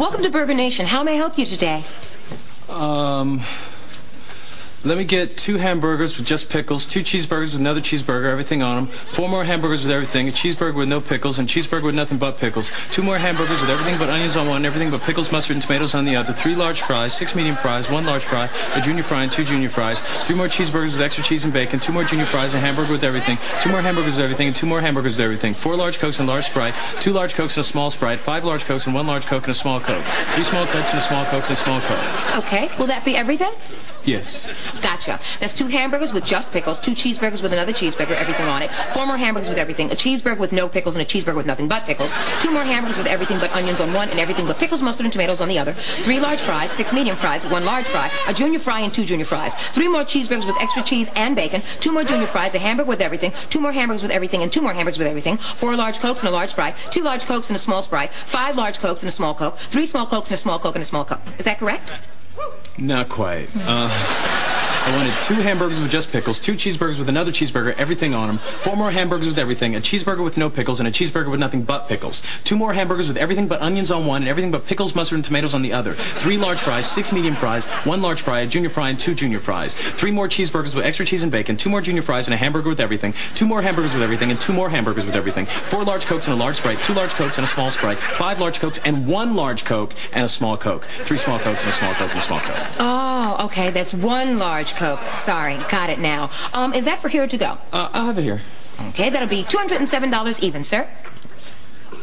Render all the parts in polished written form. Welcome to Burger Nation. How may I help you today? Let me get 2 hamburgers with just pickles, 2 cheeseburgers with another cheeseburger, everything on them, 4 more hamburgers with everything, a cheeseburger with no pickles, and a cheeseburger with nothing but pickles, 2 more hamburgers with everything but onions on one, everything but pickles, mustard, and tomatoes on the other, 3 large fries, 6 medium fries, 1 large fry, a junior fry, and 2 junior fries, 3 more cheeseburgers with extra cheese and bacon, 2 more junior fries, a hamburger with everything, 2 more hamburgers with everything, and 2 more hamburgers with everything, 4 large Cokes and large Sprite, 2 large Cokes and a small Sprite, 5 large Cokes and 1 large Coke and a small Coke, 3 small Cokes and a small Coke and a small Coke. Okay, will that be everything? Yes. Gotcha. That's 2 hamburgers with just pickles, 2 cheeseburgers with another cheeseburger, everything on it, 4 more hamburgers with everything, a cheeseburger with no pickles, and a cheeseburger with nothing but pickles, 2 more hamburgers with everything but onions on one, and everything but pickles, mustard, and tomatoes on the other, 3 large fries, 6 medium fries, 1 large fry, a junior fry, and 2 junior fries, 3 more cheeseburgers with extra cheese and bacon, 2 more junior fries, a hamburger with everything, 2 more hamburgers with everything, and 2 more hamburgers with everything, 4 large Cokes and a large Sprite, 2 large Cokes and a small Sprite, 5 large Cokes and a small Coke, 3 small Cokes and a small Coke and a small Coke. Is that correct? Not quite. I wanted 2 hamburgers with just pickles, 2 cheeseburgers with another cheeseburger, everything on them, 4 more hamburgers with everything, a cheeseburger with no pickles, and a cheeseburger with nothing but pickles, 2 more hamburgers with everything but onions on one, and everything but pickles, mustard, and tomatoes on the other, 3 large fries, 6 medium fries, 1 large fry, a junior fry, and 2 junior fries, 3 more cheeseburgers with extra cheese and bacon, 2 more junior fries, and a hamburger with everything, 2 more hamburgers with everything, and 2 more hamburgers with everything, 4 large Cokes and a large Sprite, 2 large Cokes and a small Sprite, 5 large Cokes and 1 large Coke and a small Coke, 3 small Cokes and a small Coke and a small Coke. Oh, okay, that's 1 large Coke. Sorry, got it now. Is that for here or to go? I'll have it here. Okay, that'll be $207 even, sir.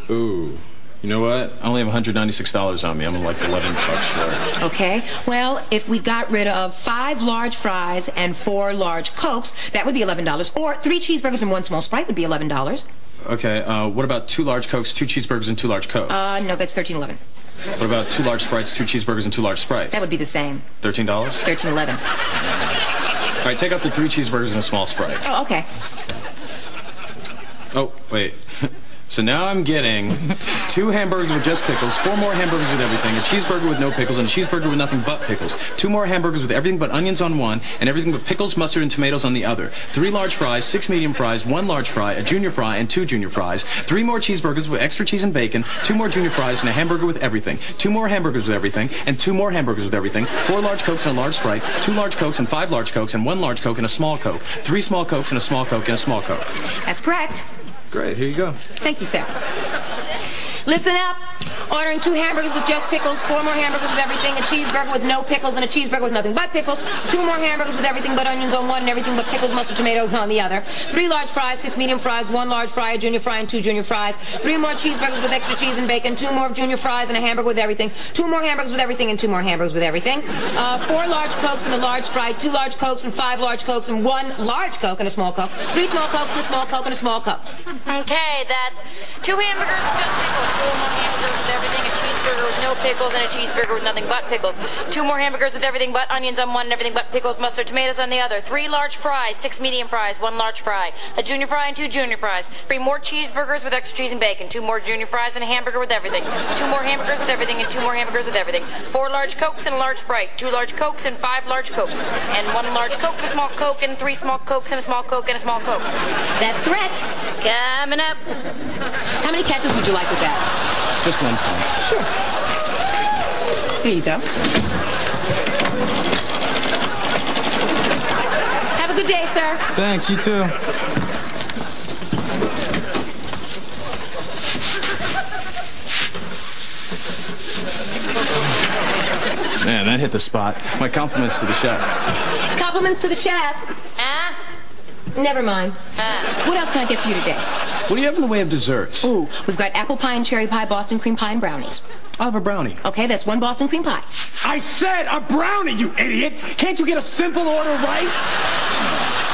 Ooh. You know what? I only have $196 on me. I'm like 11 bucks short. Okay. Well, if we got rid of 5 large fries and 4 large Cokes, that would be $11. Or 3 cheeseburgers and 1 small Sprite would be $11. Okay. What about 2 large Cokes, 2 cheeseburgers, and 2 large Cokes? No, that's $13.11. What about 2 large Sprites, 2 cheeseburgers, and 2 large Sprites? That would be the same. $13? $13.11. All right, take out the 3 cheeseburgers and a small Sprite. Oh, okay. Oh, wait. So now I'm getting 2 hamburgers with just pickles, 4 more hamburgers with everything, a cheeseburger with no pickles, and a cheeseburger with nothing but pickles, 2 more hamburgers with everything but onions on one, and everything but pickles, mustard, and tomatoes on the other, 3 large fries, 6 medium fries, 1 large fry, a junior fry, and 2 junior fries, 3 more cheeseburgers with extra cheese and bacon, 2 more junior fries, and a hamburger with everything, 2 more hamburgers with everything, and 2 more hamburgers with everything, 4 large Cokes and a large Sprite, 2 large Cokes and 5 large Cokes, and 1 large Coke and a small Coke, 3 small Cokes and a small Coke and a small Coke. That's correct. Great, here you go. Thank you, sir. Listen up. Ordering 2 hamburgers with just pickles, 4 more hamburgers with everything, a cheeseburger with no pickles, and a cheeseburger with nothing but pickles, 2 more hamburgers with everything but onions on one, and everything but pickles, mustard, tomatoes on the other, 3 large fries, 6 medium fries, 1 large fry, a junior fry, and 2 junior fries, 3 more cheeseburgers with extra cheese and bacon, 2 more junior fries, and a hamburger with everything, 2 more hamburgers with everything, and 2 more hamburgers with everything, 4 large Cokes and a large Sprite, 2 large Cokes and 5 large Cokes, and 1 large Coke and a small Coke, 3 small Cokes and a small Coke and a small Coke. Okay, that's 2 hamburgers with just pickles, 4 more hamburgers with everything, a cheeseburger with no pickles, and a cheeseburger with nothing but pickles, 2 more hamburgers with everything but onions on one, and everything but pickles, mustard, tomatoes on the other, 3 large fries, 6 medium fries, 1 large fry, a junior fry, and 2 junior fries, 3 more cheeseburgers with extra cheese and bacon, 2 more junior fries, and a hamburger with everything, 2 more hamburgers with everything, and 2 more hamburgers with everything, 4 large Cokes and a large Sprite, 2 large Cokes and 5 large Cokes, and 1 large Coke, a small Coke, and 3 small Cokes and a small Coke and a small Coke. That's correct. Coming up. How many ketchups would you like with that? Just 1's fine. Sure. There you go. Have a good day, sir. Thanks, you too. Man, that hit the spot. My compliments to the chef. Compliments to the chef. Never mind. What else can I get for you today? What do you have in the way of desserts? Ooh, we've got apple pie and cherry pie, Boston cream pie, and brownies. I'll have a brownie. Okay, that's 1 Boston cream pie. I said a brownie, you idiot! Can't you get a simple order right?